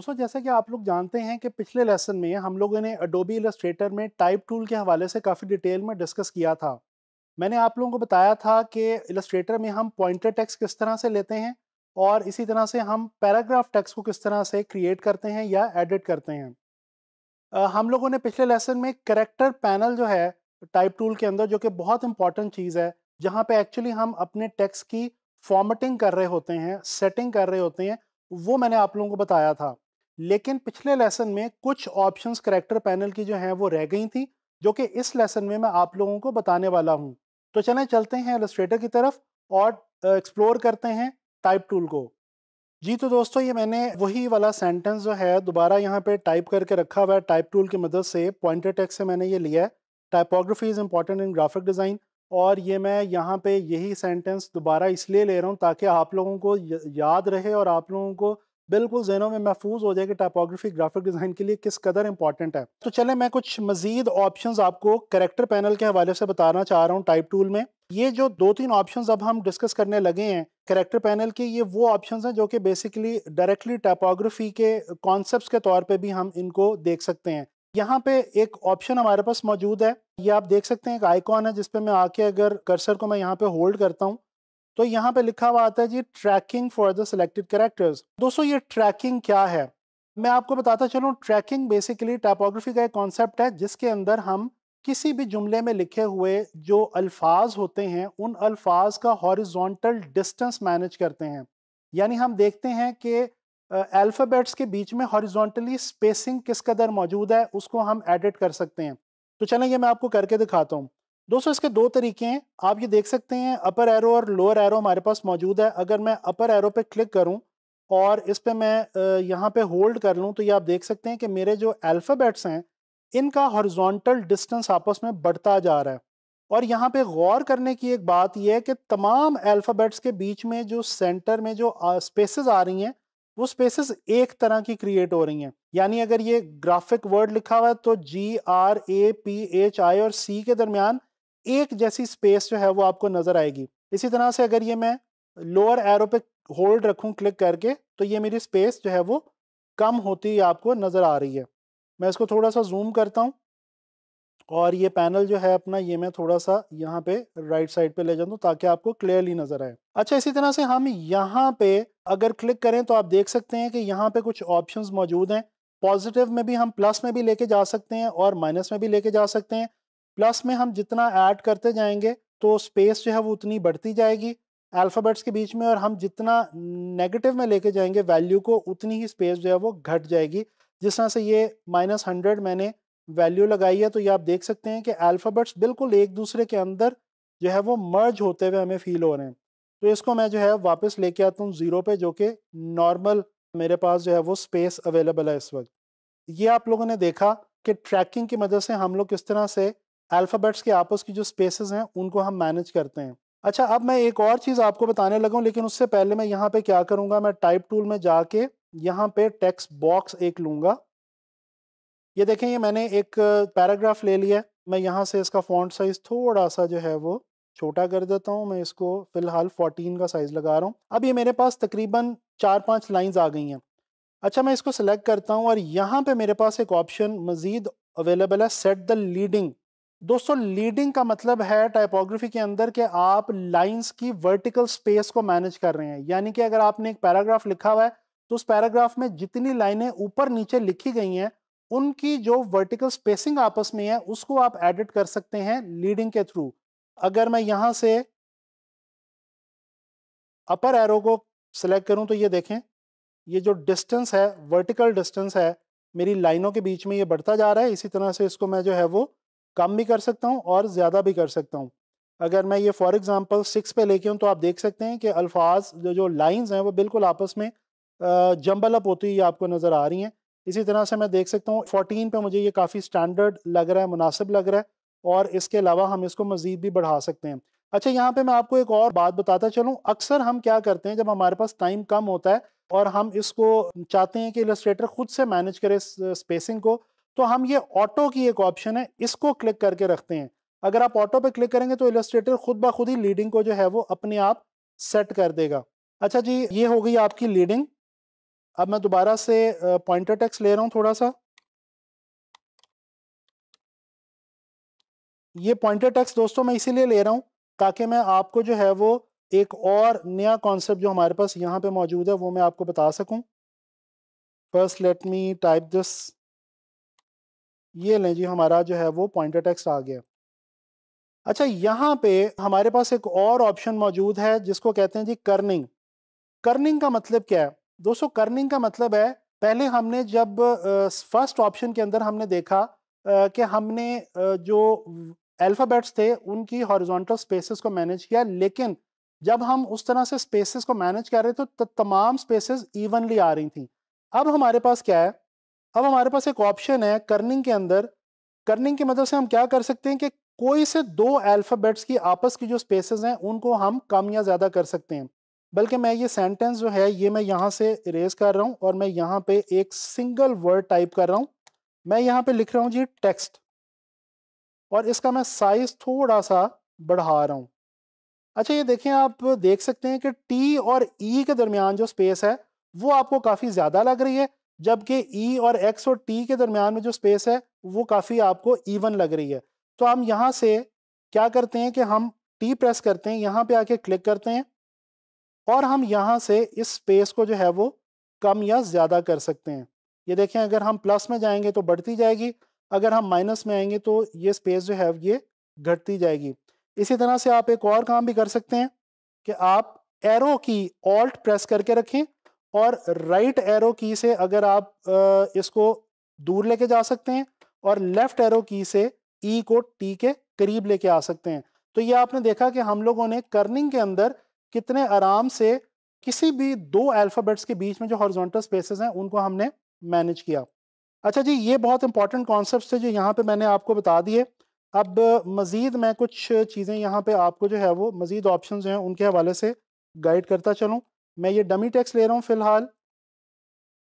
दोस्तों जैसा कि आप लोग जानते हैं कि पिछले लेसन में हम लोगों ने एडोबी इलस्ट्रेटर में टाइप टूल के हवाले से काफ़ी डिटेल में डिस्कस किया था। मैंने आप लोगों को बताया था कि इलस्ट्रेटर में हम पॉइंटर टेक्स्ट किस तरह से लेते हैं और इसी तरह से हम पैराग्राफ टेक्स्ट को किस तरह से क्रिएट करते हैं या एडिट करते हैं। हम लोगों ने पिछले लेसन में कैरेक्टर पैनल जो है टाइप टूल के अंदर, जो कि बहुत इंपॉर्टेंट चीज़ है, जहाँ पे एक्चुअली हम अपने टेक्स्ट की फॉर्मेटिंग कर रहे होते हैं, सेटिंग कर रहे होते हैं, वो मैंने आप लोगों को बताया था। लेकिन पिछले लेसन में कुछ ऑप्शंस कैरेक्टर पैनल की जो हैं वो रह गई थी, जो कि इस लेसन में मैं आप लोगों को बताने वाला हूँ। तो चलें चलते हैं इलस्ट्रेटर की तरफ और एक्सप्लोर करते हैं टाइप टूल को। जी तो दोस्तों ये मैंने वही वाला सेंटेंस जो है दोबारा यहाँ पे टाइप करके रखा हुआ है टाइप टूल की मदद से। पॉइंटर टेक्स्ट से मैंने ये लिया है, typography is important in graphic design, और ये मैं यहाँ पे यही सेंटेंस दोबारा इसलिए ले रहा हूँ ताकि आप लोगों को याद रहे और आप लोगों को बिल्कुल जहनों में महफूज हो जाए कि टाइपोग्राफी ग्राफिक डिज़ाइन के लिए किस कदर इंपॉर्टेंट है। तो चले मैं कुछ मज़ीद ऑप्शंस आपको कैरेक्टर पैनल के हवाले से बताना चाह रहा हूँ टाइप टूल में। ये जो 2-3 ऑप्शंस अब हम डिस्कस करने लगे हैं कैरेक्टर पैनल के, ये वो ऑप्शंस हैं जो कि बेसिकली डायरेक्टली टाइपोग्राफी के कॉन्सेप्ट्स के तौर पे भी हम इनको देख सकते हैं। यहाँ पे एक ऑप्शन हमारे पास मौजूद है, ये आप देख सकते हैं, एक आइकॉन है जिसपे मैं आके अगर कर्सर को मैं यहाँ पे होल्ड करता हूँ तो यहाँ पे लिखा हुआ आता है जी tracking for the selected characters. दोस्तों ये ट्रैकिंग क्या है मैं आपको बताता चलूँ। ट्रैकिंग बेसिकली टाइपोग्राफी का एक कॉन्सेप्ट है जिसके अंदर हम किसी भी जुमले में लिखे हुए जो अल्फाज होते हैं उन अल्फाज का हॉरिजॉन्टल डिस्टेंस मैनेज करते हैं। यानी हम देखते हैं कि अल्फ़ाबेट्स के बीच में हॉरिजॉन्टली स्पेसिंग किस कदर मौजूद है, उसको हम एडिट कर सकते हैं। तो चलें ये मैं आपको करके दिखाता हूँ। दोस्तों इसके 2 तरीके हैं, आप ये देख सकते हैं अपर एरो और लोअर एरो हमारे पास मौजूद है। अगर मैं अपर एरो पे क्लिक करूँ और इस पर मैं यहाँ पे होल्ड कर लूँ तो ये आप देख सकते हैं कि मेरे जो अल्फ़ाबेट्स हैं इनका हॉरिजॉन्टल डिस्टेंस आपस में बढ़ता जा रहा है। और यहाँ पे गौर करने की एक बात यह है कि तमाम अल्फ़ाबेट्स के बीच में जो सेंटर में जो स्पेसेस आ रही हैं वो स्पेसेस एक तरह की क्रिएट हो रही हैं। यानी अगर ये ग्राफिक वर्ड लिखा हुआ है तो GRAPHI और C के दरमियान एक जैसी स्पेस जो है वो आपको नज़र आएगी। इसी तरह से अगर ये मैं लोअर एरो पे होल्ड रखूँ क्लिक करके तो ये मेरी स्पेस जो है वो कम होती आपको नज़र आ रही है। मैं इसको थोड़ा सा जूम करता हूँ और ये पैनल जो है अपना ये मैं थोड़ा सा यहाँ पे राइट साइड पे ले जाता हूँ ताकि आपको क्लियरली नज़र आए। अच्छा इसी तरह से हम यहाँ पे अगर क्लिक करें तो आप देख सकते हैं कि यहाँ पे कुछ ऑप्शंस मौजूद हैं। पॉजिटिव में भी हम प्लस में भी लेके जा सकते हैं और माइनस में भी लेके जा सकते हैं। प्लस में हम जितना ऐड करते जाएंगे तो स्पेस जो है वो उतनी बढ़ती जाएगी अल्फ़ाबेट्स के बीच में, और हम जितना नेगेटिव में लेके जाएंगे वैल्यू को उतनी ही स्पेस जो है वो घट जाएगी। जिस तरह से ये -100 मैंने वैल्यू लगाई है तो ये आप देख सकते हैं कि अल्फ़ाबेट्स बिल्कुल एक दूसरे के अंदर जो है वो मर्ज होते हुए हमें फ़ील हो रहे हैं। तो इसको मैं जो है वापस लेके आता हूँ 0 पे, जो कि नॉर्मल मेरे पास जो है वो स्पेस अवेलेबल है इस वक्त। ये आप लोगों ने देखा कि ट्रैकिंग की मदद से हम लोग किस तरह से अल्फ़ाबेट्स के आपस की जो स्पेसेस हैं उनको हम मैनेज करते हैं। अच्छा अब मैं एक और चीज़ आपको बताने लगा हूँ, लेकिन उससे पहले मैं यहाँ पर क्या करूँगा, मैं टाइप टूल में जाके यहाँ पे टेक्स्ट बॉक्स एक लूँगा। ये देखें ये मैंने एक पैराग्राफ ले लिया है। मैं यहाँ से इसका फॉन्ट साइज़ थोड़ा सा जो है वो छोटा कर देता हूँ। मैं इसको फ़िलहाल 14 का साइज़ लगा रहा हूँ। अब ये मेरे पास तकरीबन 4-5 लाइंस आ गई हैं। अच्छा मैं इसको सेलेक्ट करता हूँ और यहाँ पे मेरे पास एक ऑप्शन मज़ीद अवेलेबल है, सेट द लीडिंग। दोस्तों लीडिंग का मतलब है टाइपोग्राफी के अंदर कि आप लाइन्स की वर्टिकल स्पेस को मैनेज कर रहे हैं। यानी कि अगर आपने एक पैराग्राफ लिखा हुआ है तो उस पैराग्राफ में जितनी लाइनें ऊपर नीचे लिखी गई हैं उनकी जो वर्टिकल स्पेसिंग आपस में है उसको आप एडिट कर सकते हैं लीडिंग के थ्रू। अगर मैं यहाँ से अपर एरो को सिलेक्ट करूँ तो ये देखें ये जो डिस्टेंस है वर्टिकल डिस्टेंस है मेरी लाइनों के बीच में ये बढ़ता जा रहा है। इसी तरह से इसको मैं जो है वो कम भी कर सकता हूँ और ज़्यादा भी कर सकता हूँ। अगर मैं ये फॉर एग्ज़ाम्पल 6 पे लेके हूँ तो आप देख सकते हैं कि अल्फाज जो लाइन्स हैं वो बिल्कुल आपस में जंबल अप होती हुई आपको नज़र आ रही हैं। इसी तरह से मैं देख सकता हूँ 14 पे मुझे ये काफ़ी स्टैंडर्ड लग रहा है, मुनासिब लग रहा है, और इसके अलावा हम इसको मज़ीद भी बढ़ा सकते हैं। अच्छा यहाँ पे मैं आपको एक और बात बताता चलूँ, अक्सर हम क्या करते हैं जब हमारे पास टाइम कम होता है और हम इसको चाहते हैं कि इलस्ट्रेटर खुद से मैनेज करे स्पेसिंग को, तो हम ये ऑटो की एक ऑप्शन है इसको क्लिक करके रखते हैं। अगर आप ऑटो पर क्लिक करेंगे तो इलस्ट्रेटर खुद ब खुद ही लीडिंग को जो है वो अपने आप सेट कर देगा। अच्छा जी ये हो गई आपकी लीडिंग। अब मैं दोबारा से पॉइंटर टेक्स्ट ले रहा हूँ थोड़ा सा। ये पॉइंटर टेक्स्ट दोस्तों मैं इसीलिए ले रहा हूँ ताकि मैं आपको जो है वो एक और नया कॉन्सेप्ट जो हमारे पास यहाँ पे मौजूद है वो मैं आपको बता सकूँ। First let me type this. ये लें जी, हमारा जो है वो पॉइंटर टेक्स्ट आ गया। अच्छा, यहाँ पे हमारे पास एक और ऑप्शन मौजूद है जिसको कहते हैं जी कर्निंग। कर्निंग का मतलब क्या है दोस्तों? कर्निंग का मतलब है, पहले हमने जब फर्स्ट ऑप्शन के अंदर हमने देखा कि हमने जो अल्फ़ाबेट्स थे उनकी हॉरिजॉन्टल स्पेसेस को मैनेज किया, लेकिन जब हम उस तरह से स्पेसेस को मैनेज कर रहे थे तो तमाम स्पेसेस इवनली आ रही थी। अब हमारे पास क्या है? अब हमारे पास एक ऑप्शन है कर्निंग के अंदर। कर्निंग की मदद से हम क्या कर सकते हैं कि कोई से दो अल्फ़ाबेट्स की आपस की जो स्पेसेस हैं उनको हम कम या ज़्यादा कर सकते हैं। बल्कि मैं ये सेंटेंस जो है ये मैं यहाँ से इरेज कर रहा हूँ और मैं यहाँ पे एक सिंगल वर्ड टाइप कर रहा हूँ। मैं यहाँ पे लिख रहा हूँ जी टेक्स्ट, और इसका मैं साइज थोड़ा सा बढ़ा रहा हूँ। अच्छा, ये देखें, आप देख सकते हैं कि टी और ई के दरमियान जो स्पेस है वो आपको काफ़ी ज़्यादा लग रही है, जबकि ई और एक्स और टी के दरमियान में जो स्पेस है वो काफ़ी आपको इवन लग रही है। तो हम यहाँ से क्या करते हैं कि हम टी प्रेस करते हैं, यहाँ पे आके क्लिक करते हैं और हम यहाँ से इस स्पेस को जो है वो कम या ज़्यादा कर सकते हैं। ये देखें, अगर हम प्लस में जाएंगे तो बढ़ती जाएगी, अगर हम माइनस में आएंगे तो ये स्पेस जो है ये घटती जाएगी। इसी तरह से आप एक और काम भी कर सकते हैं कि आप एरो की ऑल्ट प्रेस करके रखें और राइट एरो की से अगर आप इसको दूर लेके जा सकते हैं और लेफ़्ट एरो की से ई को टी के करीब लेके आ सकते हैं। तो ये आपने देखा कि हम लोगों ने कर्निंग के अंदर कितने आराम से किसी भी दो अल्फ़ाबेट्स के बीच में जो हॉरिजॉन्टल स्पेसेस हैं उनको हमने मैनेज किया। अच्छा जी, ये बहुत इंपॉर्टेंट कॉन्सेप्ट्स थे जो यहाँ पे मैंने आपको बता दिए। अब मज़ीद मैं कुछ चीज़ें यहाँ पे आपको जो है वो मज़ीद ऑप्शंस हैं उनके हवाले से गाइड करता चलूँ। मैं ये डमी टेक्स्ट ले रहा हूँ फ़िलहाल,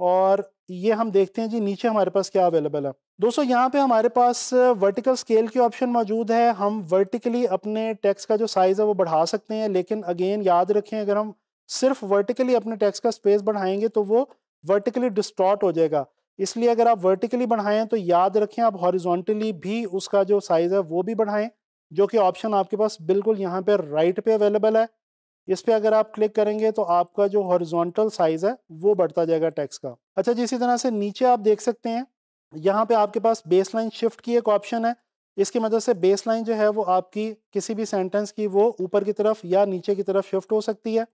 और ये हम देखते हैं जी नीचे हमारे पास क्या अवेलेबल है। दोस्तों, यहाँ पे हमारे पास वर्टिकल स्केल की ऑप्शन मौजूद है। हम वर्टिकली अपने टेक्स्ट का जो साइज़ है वो बढ़ा सकते हैं, लेकिन अगेन याद रखें, अगर हम सिर्फ वर्टिकली अपने टेक्स्ट का स्पेस बढ़ाएंगे तो वो वर्टिकली डिस्टॉर्ट हो जाएगा। इसलिए अगर आप वर्टिकली बढ़ाएं तो याद रखें आप हॉरिजॉन्टली भी उसका जो साइज़ है वो भी बढ़ाएं, जो कि ऑप्शन आपके पास बिल्कुल यहाँ पे राइट पे अवेलेबल है। इस पर अगर आप क्लिक करेंगे तो आपका जो हॉरिजॉन्टल साइज़ है वो बढ़ता जाएगा टेक्स्ट का। अच्छा जी, इसी तरह से नीचे आप देख सकते हैं यहाँ पे आपके पास बेसलाइन शिफ्ट की एक ऑप्शन है। इसकी मदद से बेसलाइन जो है वो आपकी किसी भी सेंटेंस की वो ऊपर की तरफ या नीचे की तरफ शिफ्ट हो सकती है।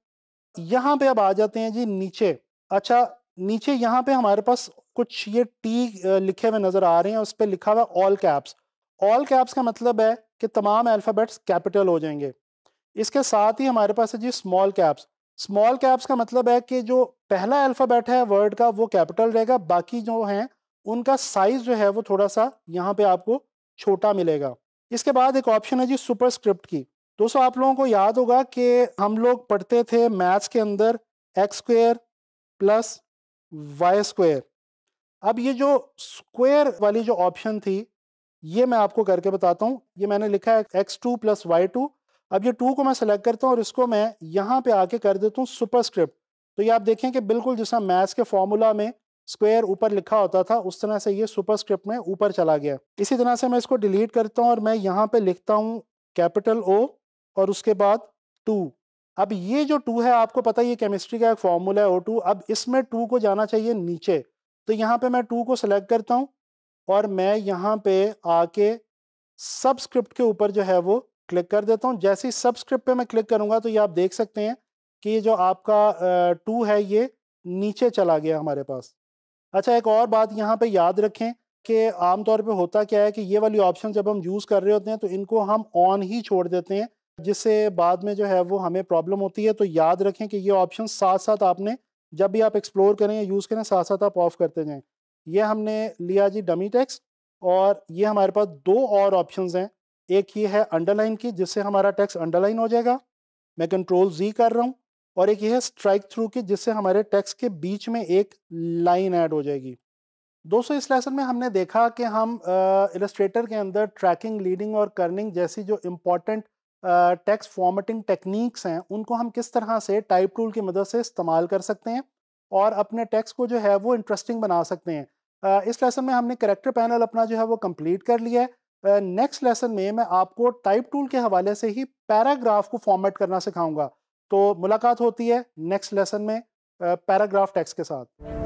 यहाँ पे अब आ जाते हैं जी नीचे। अच्छा, नीचे यहाँ पे हमारे पास कुछ ये टी लिखे हुए नज़र आ रहे हैं, उस पर लिखा हुआ ऑल कैप्स। ऑल कैप्स का मतलब है कि तमाम अल्फ़ाबेट्स कैपिटल हो जाएंगे। इसके साथ ही हमारे पास है जी स्मॉल कैप्स। स्मॉल कैप्स का मतलब है कि जो पहला अल्फ़ाबेट है वर्ड का वो कैपिटल रहेगा, बाकी जो हैं उनका साइज़ जो है वो थोड़ा सा यहाँ पे आपको छोटा मिलेगा। इसके बाद एक ऑप्शन है जी सुपरस्क्रिप्ट की। दोस्तों, आप लोगों को याद होगा कि हम लोग पढ़ते थे मैथ्स के अंदर x square plus Y square. अब ये जो स्क्वायर वाली जो ऑप्शन थी ये मैं आपको करके बताता हूँ। ये मैंने लिखा है x2 प्लस वाई2। अब ये 2 को मैं सेलेक्ट करता हूँ और इसको मैं यहाँ पे आके कर देता हूँ सुपरस्क्रिप्ट। तो ये आप देखें कि बिल्कुल जैसा मैथ्स के फॉर्मूला में स्क्वायर ऊपर लिखा होता था उस तरह से ये सुपरस्क्रिप्ट में ऊपर चला गया। इसी तरह से मैं इसको डिलीट करता हूँ और मैं यहाँ पे लिखता हूँ कैपिटल ओ और उसके बाद 2। अब ये जो 2 है आपको पता है ये केमिस्ट्री का एक फार्मूला है O2। अब इसमें 2 को जाना चाहिए नीचे, तो यहाँ पे मैं 2 को सेलेक्ट करता हूँ और मैं यहाँ पे आके सबस्क्रिप्ट के ऊपर जो है वो क्लिक कर देता हूँ। जैसे ही सबस्क्रिप्ट पे मैं क्लिक करूँगा तो ये आप देख सकते हैं कि ये जो आपका 2 है ये नीचे चला गया हमारे पास। अच्छा, एक और बात यहाँ पर याद रखें कि आमतौर पर होता क्या है कि ये वाली ऑप्शन जब हम यूज़ कर रहे होते हैं तो इनको हम ऑन ही छोड़ देते हैं, जिससे बाद में जो है वो हमें प्रॉब्लम होती है। तो याद रखें कि ये ऑप्शन साथ साथ आपने जब भी आप एक्सप्लोर करें या यूज़ करें साथ साथ आप ऑफ करते जाएं। ये हमने लिया जी डमी टेक्स्ट, और ये हमारे पास 2 और ऑप्शंस हैं। एक ये है अंडरलाइन की, जिससे हमारा टेक्स्ट अंडरलाइन हो जाएगा, मैं कंट्रोल Z कर रहा हूँ, और एक ये है स्ट्राइक थ्रू की, जिससे हमारे टेक्स्ट के बीच में एक लाइन ऐड हो जाएगी। दोस्तों, इस लेसन में हमने देखा कि हम इलस्ट्रेटर के अंदर ट्रैकिंग, लीडिंग और कर्निंग जैसी जो इम्पोर्टेंट टेक्स्ट फॉर्मेटिंग टेक्निक्स हैं उनको हम किस तरह से टाइप टूल की मदद से इस्तेमाल कर सकते हैं। और अपने टेक्स्ट को जो है वो इंटरेस्टिंग बना सकते हैं। इस लेसन में हमने कैरेक्टर पैनल अपना जो है वो कंप्लीट कर लिया है। नेक्स्ट लेसन में मैं आपको टाइप टूल के हवाले से ही पैराग्राफ को फॉर्मेट करना सिखाऊंगा। तो मुलाकात होती है नेक्स्ट लेसन में पैराग्राफ टेक्स्ट के साथ।